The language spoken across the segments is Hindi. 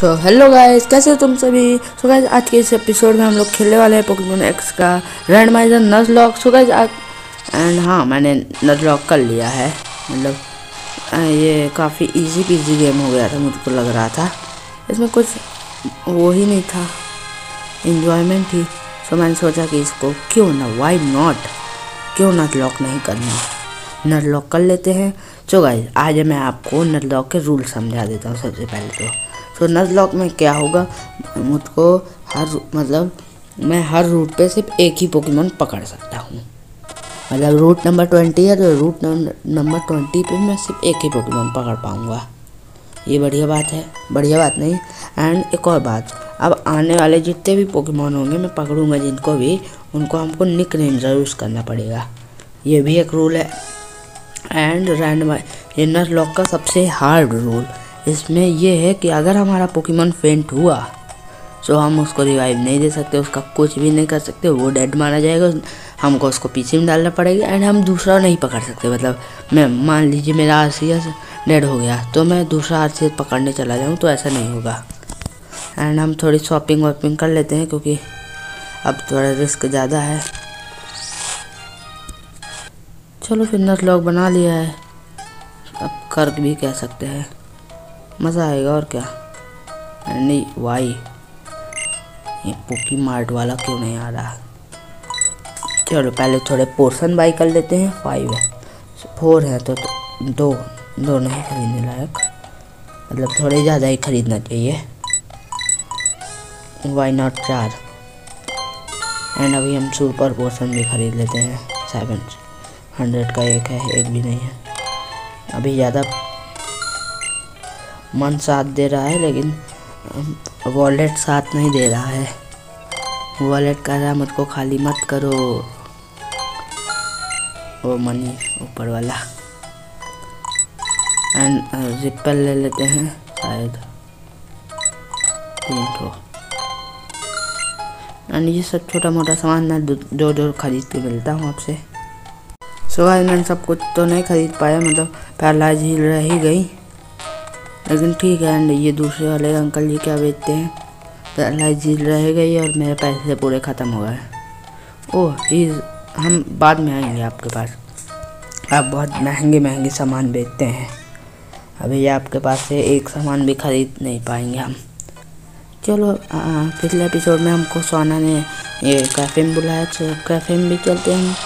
सो हेलो गाइस, कैसे हो तुम सभी। सो गाइस, आज के इस एपिसोड में हम लोग खेलने वाले हैं पोकेमॉन एक्स का रैंडमाइजर नज़लॉक। सो गाइस आज हाँ, मैंने नज़लॉक कर लिया है। मतलब ये काफ़ी इजी पीजी गेम हो गया था, मुझको लग रहा था इसमें कुछ वो ही नहीं था, इन्जॉयमेंट ही। सो मैंने सोचा कि इसको क्यों ना, वाई नॉट, क्यों नज़लॉक नहीं करना, नज़लॉक कर लेते हैं। सो गाइस आज मैं आपको नज़लॉक के रूल समझा देता हूँ। सबसे पहले तो नज़लॉक में क्या होगा, मुझको मैं हर रूट पे सिर्फ एक ही पोकेमॉन पकड़ सकता हूँ। मतलब रूट नंबर 20 है तो रूट नंबर 20 पे मैं सिर्फ एक ही पोकेमॉन पकड़ पाऊँगा। ये बढ़िया बात है, बढ़िया बात नहीं। एंड एक और बात, अब आने वाले जितने भी पोकेमॉन होंगे मैं पकड़ूँगा, जिनको भी उनको हमको निक नेम ज़रूर करना पड़ेगा, ये भी एक रूल है। एंड ये नज़लॉक का सबसे हार्ड रूल इसमें यह है कि अगर हमारा पोकेमॉन फेंट हुआ तो हम उसको रिवाइव नहीं दे सकते, उसका कुछ भी नहीं कर सकते, वो डेड माना जाएगा। हमको उसको पीछे में डालना पड़ेगा एंड हम दूसरा नहीं पकड़ सकते। मतलब मैं मान लीजिए मेरा आरसीएस डेड हो गया तो मैं दूसरा आरसीएस पकड़ने चला जाऊँ, तो ऐसा नहीं होगा। एंड हम थोड़ी शॉपिंग वॉपिंग कर लेते हैं क्योंकि अब थोड़ा रिस्क ज़्यादा है। चलो फिर नज़लॉक बना लिया है, अब कर भी कह सकते हैं, मज़ा आएगा और क्या। नहीं वाई, ये पोकी मार्ट वाला क्यों नहीं आ रहा। चलो पहले थोड़े पोर्शन बाई कर लेते हैं। 5 है, 4 है तो दो नहीं खरीदने लायक, मतलब थोड़े ज़्यादा ही खरीदना चाहिए। Why not 4। एंड अभी हम सुपर पोर्शन भी खरीद लेते हैं। 700 का एक है, एक भी नहीं है अभी। ज़्यादा मन साथ दे रहा है लेकिन वॉलेट साथ नहीं दे रहा है। वॉलेट कह रहा है मुझको खाली मत करो। वो मनी ऊपर वाला। एंड जिप्पल ले लेते हैं, शायद 3 ठो। एंड ये सब छोटा मोटा सामान मैं जो खरीद के मिलता हूँ आपसे। सो गाइस मैंने सब कुछ तो नहीं खरीद पाया, मतलब पहला झील रह ही गई, लेकिन ठीक है। एंड ये दूसरे वाले अंकल जी क्या बेचते हैं, पहला झील रह गई और मेरे पैसे पूरे ख़त्म हो गए। ओह प्लीज़, हम बाद में आएंगे आपके पास, आप बहुत महंगे महंगे सामान बेचते हैं, अभी आपके पास से एक सामान भी खरीद नहीं पाएंगे हम। चलो पिछले एपिसोड में हमको सोना ने ये कैफ़े में बुलाया, तो कैफ़े में भी चलते हैं।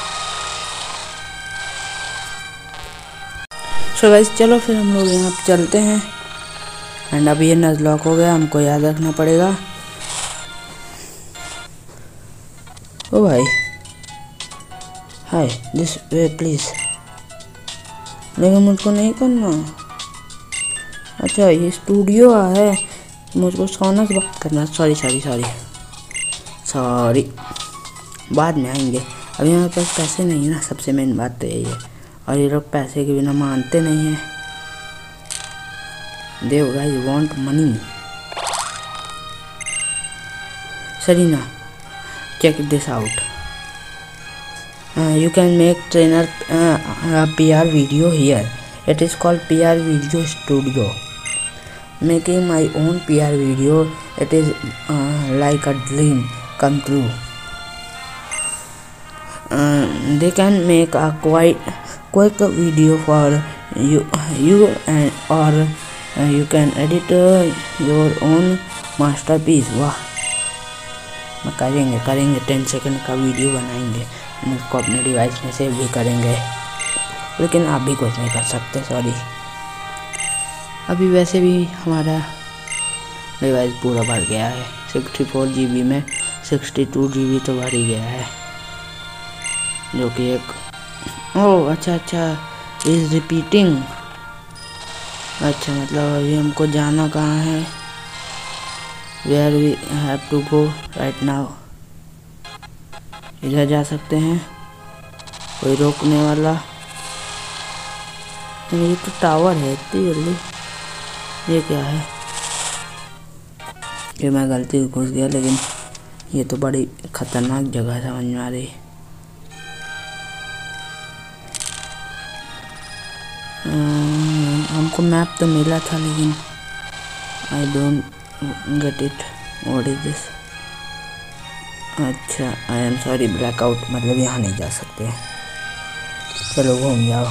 सो गाइस चलो फिर हम लोग यहाँ चलते हैं। एंड अब ये नज़लॉक हो गया, हमको याद रखना पड़ेगा। ओ भाई, हाय दिस वे प्लीज़, लेकिन मुझको नहीं करना। अच्छा ये स्टूडियो है, मुझको सोना से बात करना। सॉरी, बाद में आएंगे, अभी हमारे पास पैसे नहीं है ना, सबसे मेन बात तो यही है। और ये लोग पैसे के बिना मानते नहीं हैं। देव guys want money. Sarina, check this out. You can make trainer PR video here. It is called PR Video Studio. Making my own PR video, it is like a dream come true. They can make a quite quick video for you, or you can edit your own masterpiece। वाह, मैं करेंगे 10 सेकेंड का वीडियो बनाएंगे, उसको अपने डिवाइस में सेव भी करेंगे, लेकिन आप भी कुछ नहीं कर सकते, सॉरी। अभी वैसे भी हमारा डिवाइस पूरा भर गया है, 64 GB में 62 GB तो भर ही गया है, जो कि एक ओह अच्छा इज रिपीटिंग। अच्छा मतलब अभी हमको जाना कहाँ है, where we have to go right now. इधर जा सकते हैं, कोई रोकने वाला। ये तो टावर है, इतनी जल्दी ये क्या है कि मैं गलती से घुस गया, लेकिन ये तो बड़ी खतरनाक जगह समझ में आ रही। हमको मैप तो मिला था लेकिन I don't Get it. What is this? अच्छा आई एम सॉरी ब्लैकआउट, मतलब यहाँ नहीं जा सकते। चलो घूम जाओ।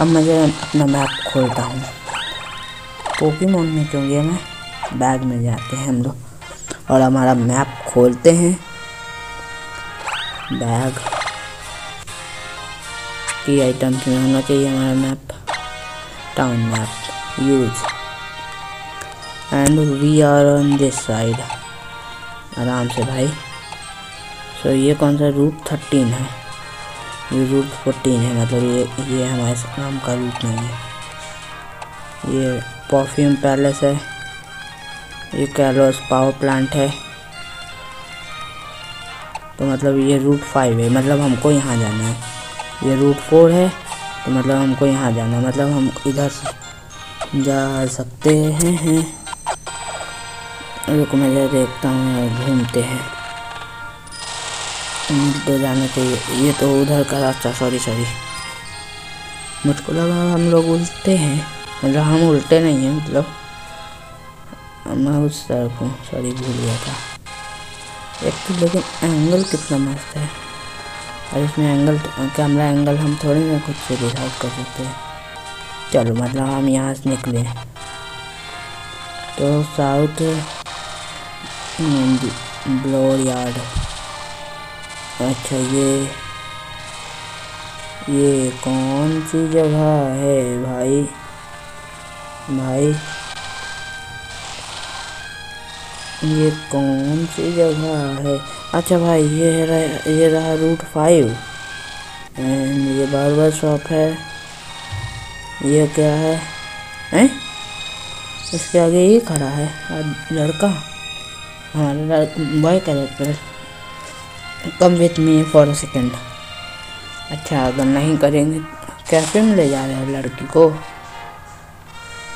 अब मैं जरा अपना मैप खोलता हूँ। पोकेमॉन में क्योंकि हमें बैग में जाते हैं हम लोग और हमारा मैप खोलते हैं। बैग की आइटम्स में होना चाहिए हमारा map. Town map use and we are on this side. आराम से भाई। सो ये कौन सा रूप 13 है? ये रूप 14 है, मतलब ये हमारे नाम का रूप नहीं है। ये परफ्यूम पैलेस है, ये कैलोस पावर प्लांट है, तो मतलब ये रूट 5 है, मतलब हमको यहाँ जाना है। ये रूट 4 है, तो मतलब हमको यहाँ जाना है, मतलब हम इधर जा सकते हैं। रुक मैं देखता हूँ, घूमते हैं तो जाने के। ये तो उधर का रास्ता, सॉरी मुझको लगा हम लोग उल्टे हैं, मतलब हम उल्टे नहीं हैं, मतलब मैं उस तरफ हूँ, सॉरी भूल गया था एक तो। लेकिन एंगल कितना मस्त है, और इसमें एंगल कैमरा एंगल हम थोड़ी ना खुद से डिसाइड कर सकते हैं। चलो मतलब हम यहाँ से निकले तो साउथ ब्लोर यार्ड। अच्छा ये कौन सी जगह है भाई? ये कौन सी जगह है? अच्छा भाई ये रहा रूट 5 एंड ये बार्बर शॉप है। ये क्या है हैं? इसके आगे ये खड़ा है लड़का, हमारा boy character. Come with me for a second. अच्छा अगर नहीं करेंगे कैफे में ले जा रहे हैं लड़की को।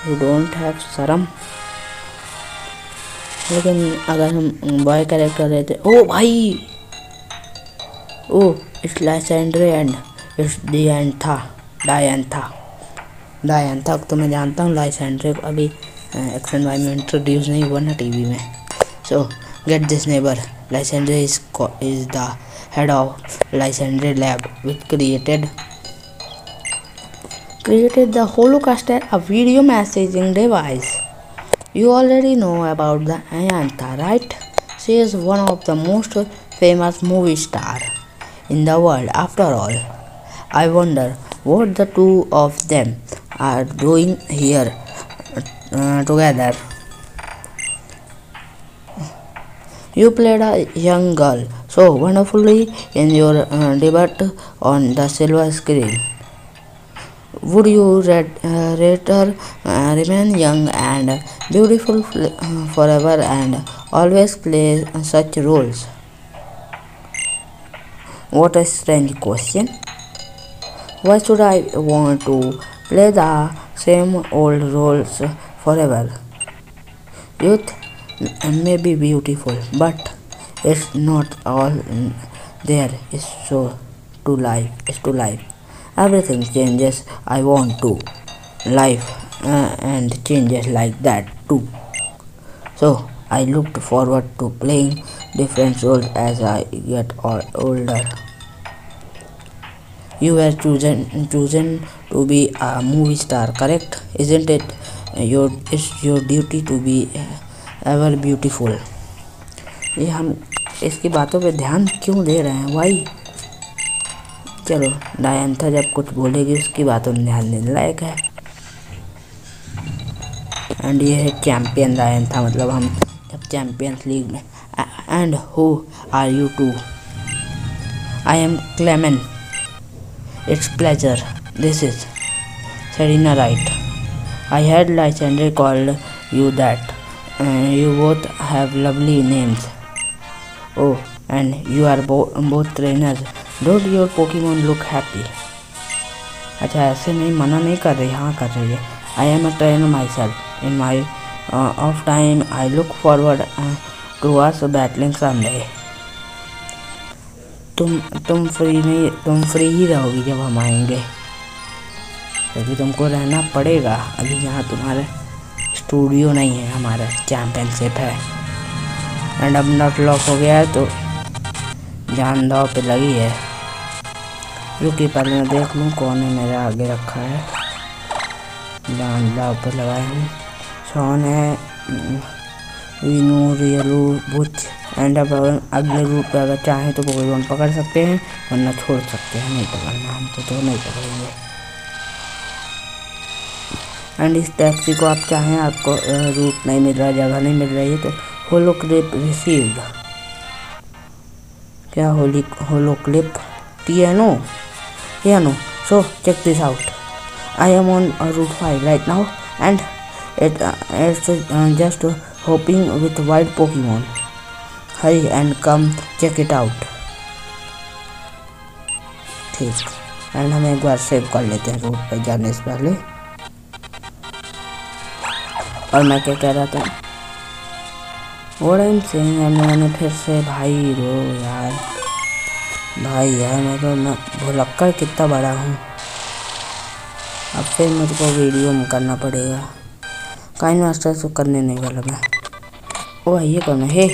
यू डोंट हैव शर्म। लेकिन अगर हम बॉय कैरेक्टर रहते। ओ भाई, oh it's Lysandre and it's Diantha. Diantha तो मैं जानता हूँ, लाइसेंड्रे अभी एक्शन वाई में इंट्रोड्यूस नहीं हुआ ना टीवी में। So get this neighbour, Lysandre is the head of Lysandre Lab, which created the Holocaster, a video messaging device. You already know about the Diantha, right? She is one of the most famous movie star in the world, after all. I wonder what the two of them are doing here together. You played a young girl so wonderfully in your debut on the silver screen. Would you rate her remain young and beautiful forever and always play such roles? What a strange question. Why should I want to play the same old roles forever? Youth may be beautiful, but it's not all there is to life. Everything changes. I want to life and changes like that too. So I looked forward to playing different roles as I get older. You were chosen to be a movie star, correct? Isn't it your duty to be ever beautiful? ये हम इसकी बातों पे ध्यान क्यों दे रहे हैं भाई? चलो डायंथा जब कुछ बोलेगी उसकी बातों में ध्यान देने लायक है। एंड ये है चैम्पियन डायंथा, मतलब हम जब चैम्पियंस लीग में। And who are you two? I am Clement, it's pleasure, this is Serena right? I had Lysandre called you that. You both have lovely names. Oh, and you are both trainers. Don't your Pokemon look happy? अच्छा ऐसे नहीं, मना नहीं कर रही, हाँ कर रही है। I am a trainer myself. In my off time, I look forward to us battling someday. तुम फ्री ही रहोगी जब हम आएंगे, क्योंकि तुमको रहना पड़ेगा। अभी यहाँ तुम्हारे स्टूडियो नहीं है, हमारा चैम्पियनशिप है। एंड अब Nuzlocke हो गया है तो जान दाव पे लगी है। रुकी पहले मैं देख लूँ कौन है मेरा आगे रखा है। जान दाव पे लगाया हूँ। सोन है रियोलू बुच। एंड अब अगले रूप पर अगर चाहें तो पोकेमॉन पकड़ सकते हैं वरना छोड़ सकते हैं, नहीं पकड़ना हम तो नहीं पकड़ेंगे। एंड इस टैक्सी को आप चाहें, आपको रूट नहीं मिल रहा, जगह नहीं मिल रही है तो होलो क्लिप रिसीव, क्या holo clip piano. So check this out, I am on route 5 right now and it's just hopping with wild Pokemon. Hurry and come check it out। ठीक, एंड हम एक बार सेव कर लेते हैं रूट पर जाने से पहले। और मैं क्या कह रहा था, और एम सेइंग, मैंने फिर से भाई रो यार, भाई यार मैं तो मैं भुलक्कड़ कितना बड़ा हूँ। अब फिर मेरे को वीडियो में करना पड़ेगा, काइन मास्टर से करने नहीं वाला मैं। ओ ये कौन है?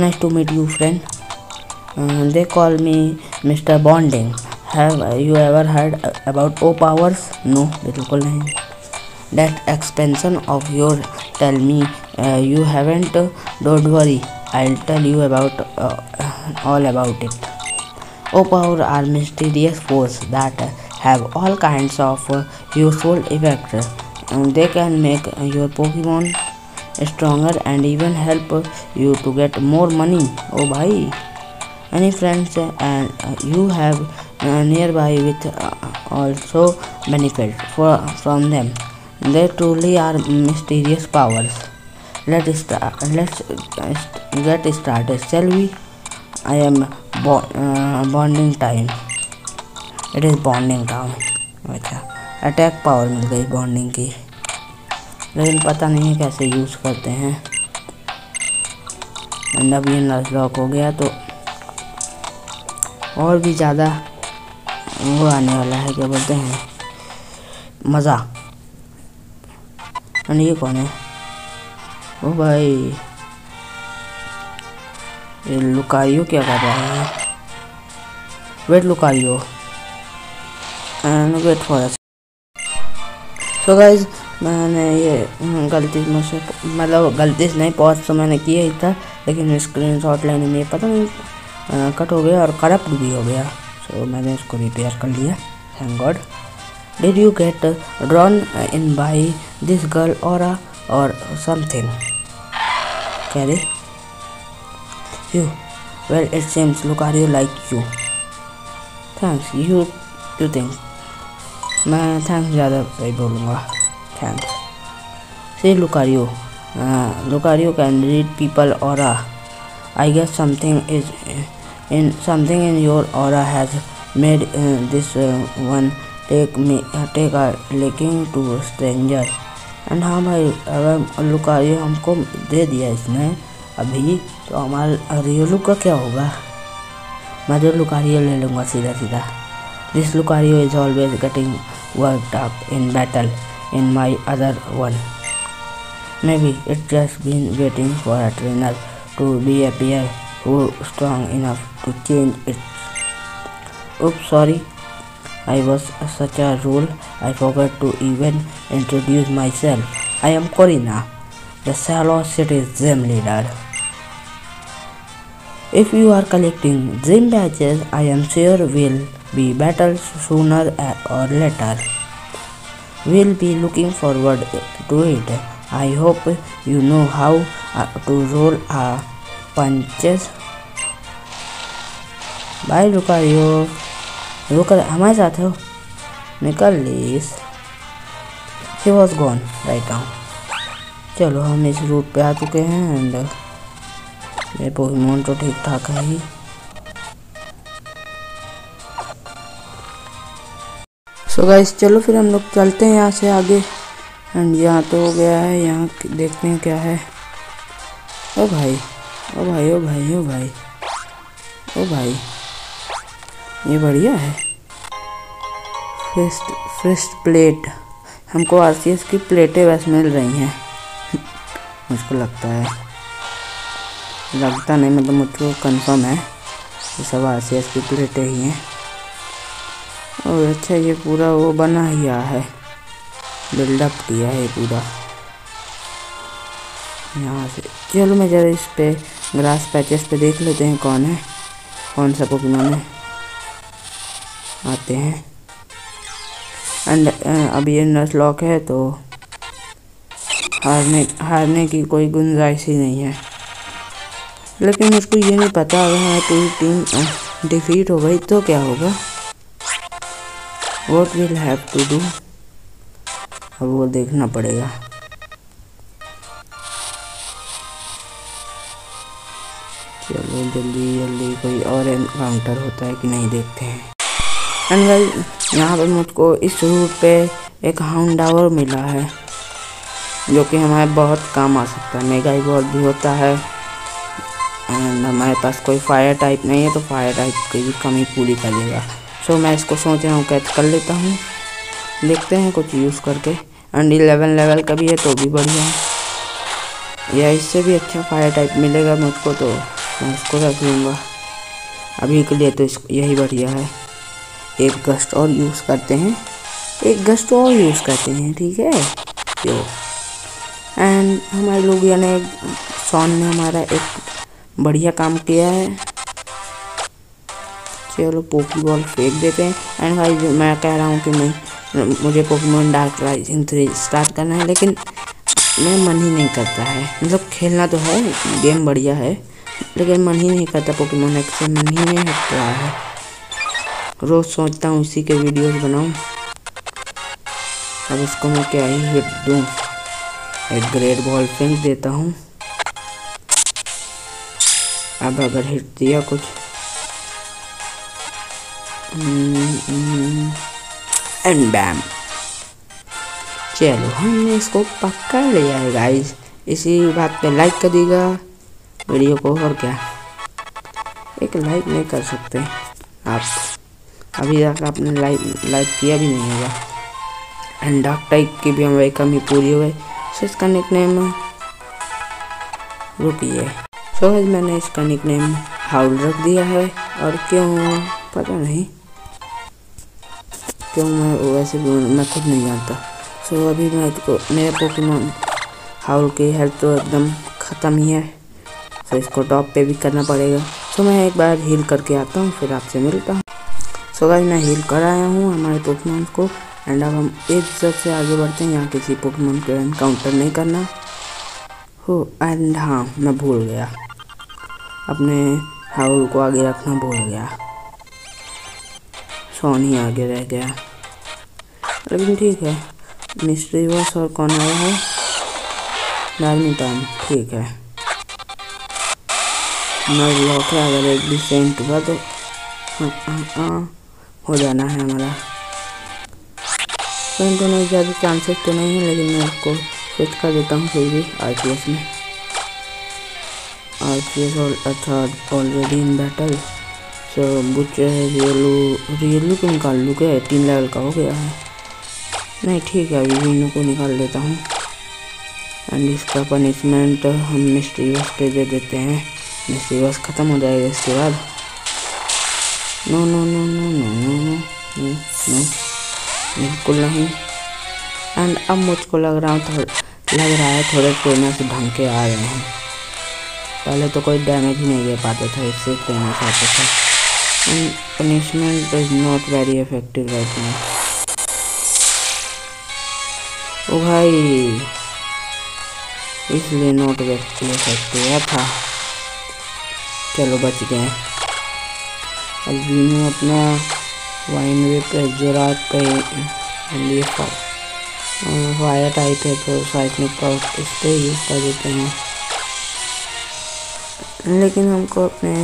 Nice to meet you, friend. They call me Mr. Bonding. Have you ever heard about O powers? No, बिल्कुल नहीं. That expansion of yours. Tell me you haven't. Don't worry, I'll tell you about all about it. O powers are mysterious forces that have all kinds of useful effects. They can make your Pokemon stronger and even help you to get more money. Oh bhai, any friends and you have nearby with also benefit from them. They truly are mysterious powers. Let's get started, shall we? I am bonding time. It is bonding time. अच्छा, attack power मिल गई bonding की, लेकिन पता नहीं है कैसे यूज़ करते हैं। एंड अब ये Nuzlocke हो गया तो और भी ज़्यादा वो आने वाला है, क्या बोलते हैं, मज़ा। एंड ये कौन है? ओ भाई, ये Lucario क्या कर रहा है? Wait Lucario and wait for us. So guys, मैंने ये गलती मुझसे, मतलब गलती से नहीं, पॉज तो मैंने किया ही था लेकिन स्क्रीनशॉट लेने में पता नहीं कट हो गया और करप्ट भी हो गया। सो मैंने इसको रिपेयर कर लिया, thank God. Did you get drawn in by this girl or something? कह रहे you, well it seems Lucario like you. Thanks you think, मैं थैंक्स ज़्यादा नहीं बोलूँगा, थैंक्स। से Lucario can read people aura. I guess something in your aura has made this one take a liking to stranger. And हाँ भाई, अगर Lucario हमको दे दिया इसने अभी तो हमारा रियोलू का क्या होगा? मैं तो Lucario ले लूँगा सीधा सीधा। This Lucario is always getting worked up in battle in my other one. Maybe it just been waiting for a trainer to be a pair who strong enough to change it. Oops, sorry, I was such a rule, I forgot to even introduce myself. I am Korrina, the Shalour city's gym leader. If you are collecting gym badges, I am sure we'll be battles sooner or later. We'll be looking forward to it. I hope you know how to roll punches. Bye Lucario, Lucario हमारे साथ हो, निकल लीस। He was gone right now. चलो हम इस रूट पे आ चुके हैं एंड मेरे पोकेमॉन तो ठीक ठाक है ही। तो गाइस चलो फिर हम लोग चलते हैं यहाँ से आगे। एंड यहाँ तो हो गया है, यहाँ देखते हैं क्या है। ओ भाई ओ भाई ओ भाई ओ भाई ओ भाई, ये बढ़िया है। फिस्ट प्लेट, हमको आरसीएस की प्लेटें वैसे मिल रही हैं। मुझको लगता है, लगता नहीं मतलब मुझको कंफर्म है ये सब आरसीएस की प्लेटें ही हैं। और अच्छा ये पूरा वो बना हुआ है, बिल्डअप किया है पूरा यहाँ से। चलो मैं ज़रा इस पे ग्रास पैचेस पे देख लेते हैं कौन है, कौन सा पोकेमॉन है आते हैं। एंड अब ये नज़लॉक है तो हारने की कोई गुंजाइश ही नहीं है। लेकिन मुझको ये नहीं पता अगर हमारी पूरी टीम डिफीट हो गई तो क्या होगा। What will have to do, अब वो देखना पड़ेगा। चलो जल्दी जल्दी कोई और एनकाउंटर होता है कि नहीं देखते हैं। एंड गाइस यहाँ पर मुझको इस रूट पे एक हाउंडावर मिला है जो कि हमारे बहुत काम आ सकता है। मेगा इवॉल्व भी होता है एंड हमारे पास कोई फायर टाइप नहीं है तो फायर टाइप की भी कमी पूरी कर लेगा। सो मैं इसको सोच रहा हूँ कैच कर लेता हूँ, देखते हैं कुछ यूज़ करके। एंड 11 लेवल का भी है तो भी बढ़िया है, या इससे भी अच्छा फायर टाइप मिलेगा मुझको तो मैं इसको रख लूँगा। अभी के लिए तो यही बढ़िया है। एक गस्ट और यूज़ करते हैं, एक गस्ट और यूज़ करते हैं, ठीक है। तो एंड हमारे लोग यानी सॉन ने हमारा एक बढ़िया काम किया है। चलो पोकेबॉल फेंक देते हैं। एंड भाई मैं कह रहा हूँ कि मुझे पोकेमॉन डार्क राइजिंग 3 स्टार्ट करना है, लेकिन मेरा मन ही नहीं करता है। मतलब खेलना तो है, गेम बढ़िया है, लेकिन मन ही नहीं करता। पोकेमॉन एक्स से मन ही नहीं हट रहा है। रोज़ सोचता हूँ इसी के वीडियोस बनाऊँ। अब इसको मैं क्या ही हिट दूँ, एक ग्रेट बॉल फेंक देता हूँ। अब अगर हिट दिया कुछ एंड बैम, चलो हमने इसको पक्का लिया है गाइस। इसी बात पे लाइक कर दीजिएगा वीडियो को, और क्या एक लाइक नहीं कर सकते आप, अभी तक आपने लाइक किया भी नहीं होगा। एंड डार्क टाइप की भी हमारी कमी पूरी हो गई, सो इसका निकनेम रुकिए। सो मैंने इसका निकनेम हाउल रख दिया है, और क्यों पता नहीं क्यों, मैं वैसे भी मैं खुद नहीं जानता। सो अभी मैं तो मेरे पोकेमॉन हाउल की हेल्थ तो एकदम ख़त्म ही है, सो इसको टॉप पे भी करना पड़ेगा। सो मैं एक बार हील करके आता हूँ, फिर आपसे मिलता हूँ। सो गाइस मैं हील कर आया हूँ हमारे पोकेमॉन को। एंड अब हम एक सबसे आगे बढ़ते हैं, यहाँ किसी पोकेमॉन को एनकाउंटर नहीं करना हो। एंड हाँ मैं भूल गया, अपने हाउल को आगे रखना भूल गया, सोनी आगे रह गया। लेकिन ठीक है, मिस्ट्री वॉस और कौन आया है, डार्मनिटान, ठीक है। नज़लॉक है, अगर एक भी सेंट हुआ तो हो जाना है हमारा। तो नहीं ज़्यादा चांसेस तो नहीं है, लेकिन मैं उसको स्विच कर देता हूँ फिर भी आरपीएस में। आरपीएस और अच्छा ऑलरेडी इन बैटल। सो बुच रियोलू को निकाल लूँ क्या, 18 लेवल का हो गया है, नहीं ठीक है अभी वीनू को निकाल देता हूँ। एंड इसका पनिशमेंट हम मिस्ट्रीवस पे दे देते हैं, मिस्ट्रीवस ख़त्म हो जाएगा इसके बाद। No no no no no no no no, बिल्कुल नहीं। एंड अब मुझको लग रहा है थोड़े ट्रेनर से ढंग के आ रहे हैं, पहले तो कोई डैमेज ही नहीं दे पाते थे, इससे ट्रेनर आते थे। And punishment is not very effective right now. ओ भाई इसलिए नॉट वेरी इफेक्टिव था, चलो बच गए। अभी अपना वाइन वे पे जुरात पे लिए वायर टाइप है तो साइकिल का इस पर यूज़ कर देते हैं। लेकिन हमको अपने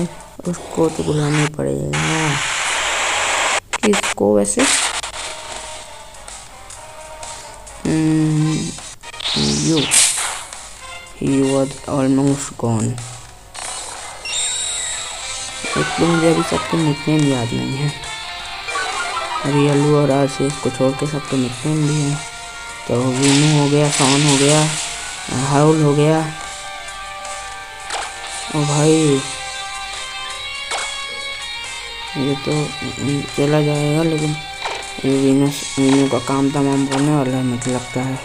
उसको तो बुलाना पड़ेगा, किसको वैसे यू वाज ऑलमोस्ट गॉन। तो मुझे अभी सबके निकनेम याद नहीं है, रियोलू और आरसीएस को छोड़ के सबके निकनेम भी हैं। तो वीनू हो गया, सावन हो गया, हाउल हो गया। ओ भाई ये तो चला जाएगा, लेकिन ये वीनू का काम तमाम होने वाला है मुझे लगता है।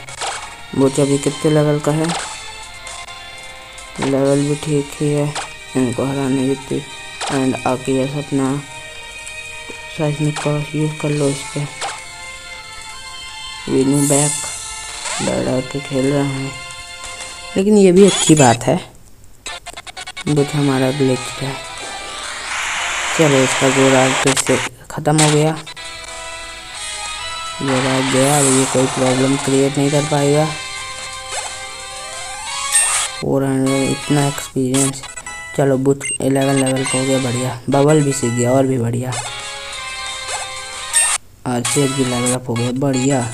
बोचा भी कितने लेवल का है, लेवल भी ठीक ही है, इनको हराने जितनी। एंड आके जैसा अपना साइज़निक का यूज़ कर लो इस पर। वीनू बैक डर के खेल रहे हैं, लेकिन ये भी अच्छी बात है। बुध हमारा ग्लिच है। चलो इसका गोरा फिर से ख़त्म हो गया, गोरा गया। अब ये कोई प्रॉब्लम क्रिएट नहीं कर पाएगा। 400 इतना एक्सपीरियंस। चलो बुध 11 लेवल का हो गया, बढ़िया। बबल भी सीख गया, और भी बढ़िया। आज से भी लेवल अप हो गया, बढ़िया।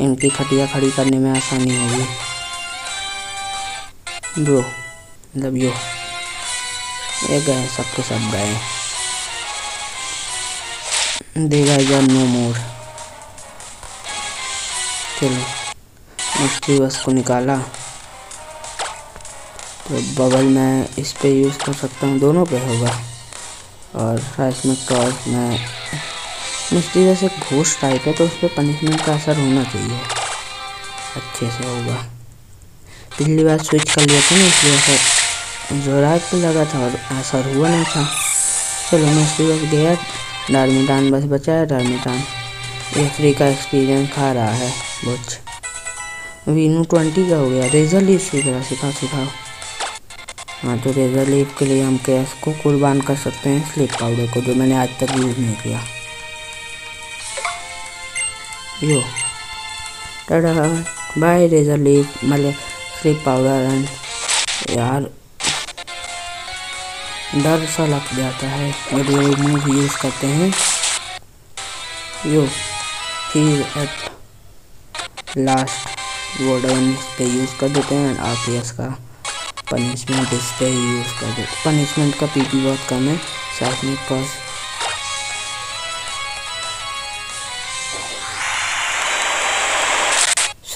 इनकी खटिया खड़ी करने में आसानी होगी। ब्रो मतलब ये गए, सबके सब गए। देगा या नो मोर। चलो मुश्किल बस को निकाला। तो बबल मैं इस पे यूज़ कर सकता हूँ, दोनों पे होगा। और राइस में टॉस मैं मिस्ट्री जैसे घोष टाइप है, तो उस पर पनिशमेंट का असर होना चाहिए, अच्छे से होगा। पिछली बार स्विच कर लिया था ना, इसलिए असर जोरात पे लगा था और असर हुआ नहीं था। चलो मिस्ट्री बस गया, डार्मिटान बस बचा है। डार्मिटान ये फ्री का एक्सपीरियंस खा रहा है। बुच वीनू 20 का हो गया। रेजर लीफ सिखाओ। हाँ तो रेजर लीफ के लिए हम कैश को कुर्बान कर सकते हैं, स्लिप पाउडर को, जो मैंने आज तक यूज़ नहीं किया। Yo Tata bye razor leaf मतलब स्लिप पाउडर। यार डर सा लग जाता है, और ये मूव यूज़ करते हैं। यो हील एट लास्ट वोडन इस पर यूज़ कर देते हैं। आके इसका पनिशमेंट इस पर यूज़ कर देते। पनिशमेंट का पीपी बहुत कम है। साथ में पास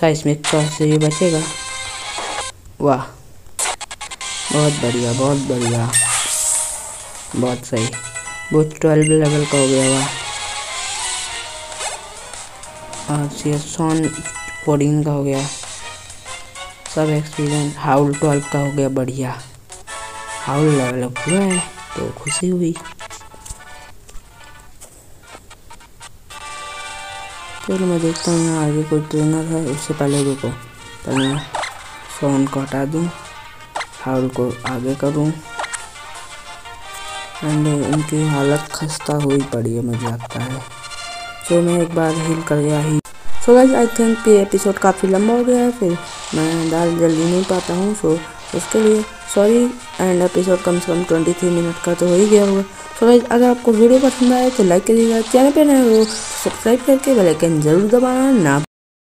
साइस्मिक टॉस से ये बचेगा। वाह बहुत बढ़िया, बहुत बढ़िया, बहुत सही। वो 12 लेवल का हो गया। वाह और सीएसॉन 14 का हो गया। सब एक्सपीरियंस। हाउल 12 का हो गया, बढ़िया। हाउल लेवल अप हुआ है तो खुशी हुई। चलो मैं देखता हूँ यहाँ आगे कोई ट्रेनर है। उससे पहले रुको, पहले मैं फ़ोन को हटा दूँ, हाउल को आगे करूँ। एंड उनकी हालत खस्ता हुई पड़ी है मुझे लगता है। तो मैं एक बार हील कर गया ही। सो गाइस आई थिंक ये एपिसोड काफ़ी लंबा हो गया है, फिर मैं डाल जल्दी नहीं पाता हूँ, सो उसके लिए सॉरी। एंड एपिसोड कम से कम 23 मिनट का तो हो ही गया होगा। सो गाइस अगर आपको वीडियो पसंद आए तो लाइक करिएगा, चैनल पर नए हो सब्सक्राइब करके बेल आइकन जरूर दबाना ना।